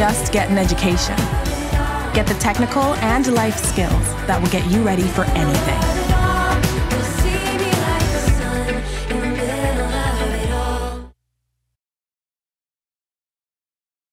just get an education. Get the technical and life skills that will get you ready for anything.